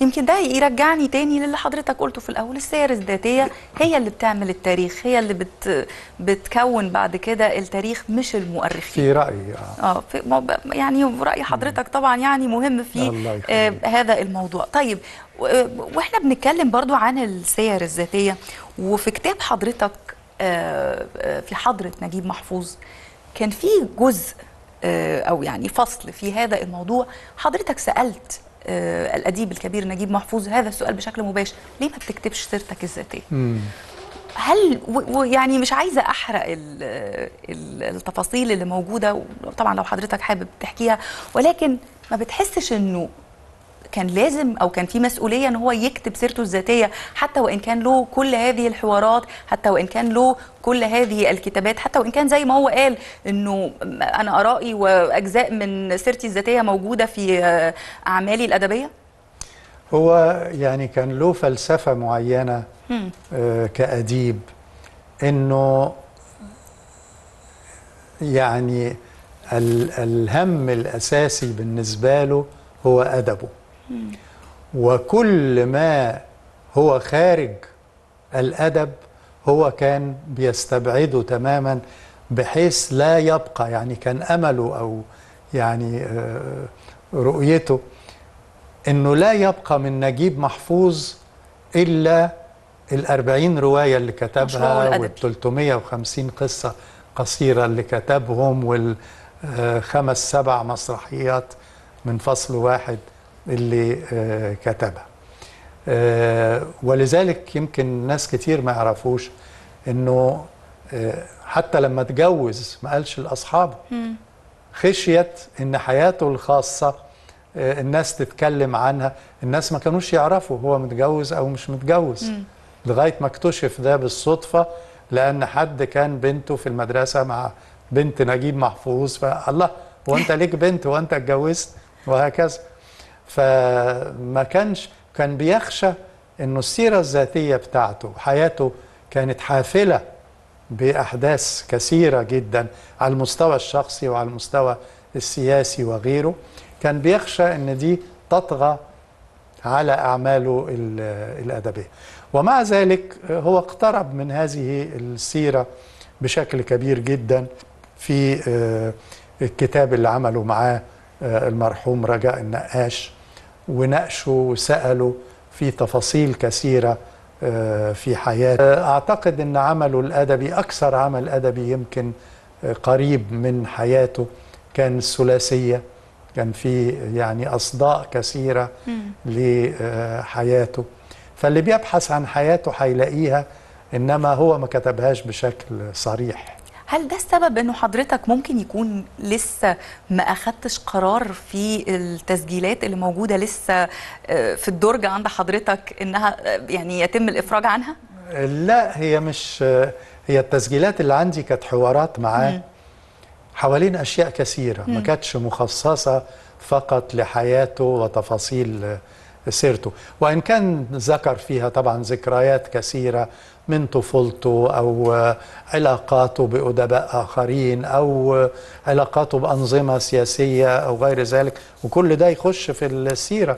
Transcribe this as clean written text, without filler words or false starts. يمكن ده يرجعني تاني للي حضرتك قلته في الاول. السير الذاتيه هي اللي بتعمل التاريخ، هي اللي بتكون بعد كده التاريخ، مش المؤرخين في رايي. يعني راي حضرتك طبعا يعني مهم في هذا الموضوع. طيب واحنا بنتكلم برضو عن السير الذاتيه، وفي كتاب حضرتك في حضرة نجيب محفوظ كان في جزء أو يعني فصل في هذا الموضوع، حضرتك سألت الأديب الكبير نجيب محفوظ هذا السؤال بشكل مباشر: ليه ما بتكتبش سيرتك الذاتية؟ هل يعني مش عايزة أحرق التفاصيل اللي موجودة طبعا لو حضرتك حابب تحكيها، ولكن ما بتحسش أنه كان لازم أو كان في مسؤولية أن هو يكتب سيرته الذاتية، حتى وإن كان له كل هذه الحوارات، حتى وإن كان له كل هذه الكتابات، حتى وإن كان زي ما هو قال أنه أنا آرائي وأجزاء من سيرتي الذاتية موجودة في أعمالي الأدبية؟ هو يعني كان له فلسفة معينة كأديب، أنه يعني الهم الأساسي بالنسبة له هو أدبه، وكل ما هو خارج الأدب هو كان بيستبعده تماما، بحيث لا يبقى يعني كان أمله أو يعني رؤيته أنه لا يبقى من نجيب محفوظ إلا ال40 رواية اللي كتبها وال350 قصة قصيرة اللي كتبهم وال5-7 مسرحيات من فصل واحد اللي كتبها. ولذلك يمكن ناس كتير ما يعرفوش انه حتى لما اتجوز ما قالش لاصحابه، خشيت ان حياته الخاصه الناس تتكلم عنها. الناس ما كانوش يعرفوا هو متجوز او مش متجوز لغايه ما اكتشف ده بالصدفه، لان حد كان بنته في المدرسه مع بنت نجيب محفوظ، فالله وانت ليك بنت وانت اتجوزت، وهكذا. فما كان بيخشى انه السيره الذاتيه بتاعته، حياته كانت حافله باحداث كثيره جدا على المستوى الشخصي وعلى المستوى السياسي وغيره، كان بيخشى ان دي تطغى على اعماله الادبيه. ومع ذلك هو اقترب من هذه السيره بشكل كبير جدا في الكتاب اللي عمله معاه المرحوم رجاء النقاش، وناقشه وسأله في تفاصيل كثيرة في حياته. أعتقد أن عمله الأدبي، أكثر عمل أدبي يمكن قريب من حياته، كان الثلاثية. كان في يعني أصداء كثيرة لحياته، فاللي بيبحث عن حياته هيلاقيها، إنما هو ما كتبهاش بشكل صريح. هل ده السبب انه حضرتك ممكن يكون لسه ما اخدتش قرار في التسجيلات اللي موجوده لسه في الدرج عند حضرتك انها يعني يتم الافراج عنها؟ لا، هي مش هي. التسجيلات اللي عندي كانت حوارات معاه حوالين اشياء كثيره، ما كانتش مخصصه فقط لحياته وتفاصيل سيرته، وان كان ذكر فيها طبعا ذكريات كثيره من طفولته أو علاقاته بأدباء آخرين أو علاقاته بأنظمة سياسية أو غير ذلك، وكل ده يخش في السيرة.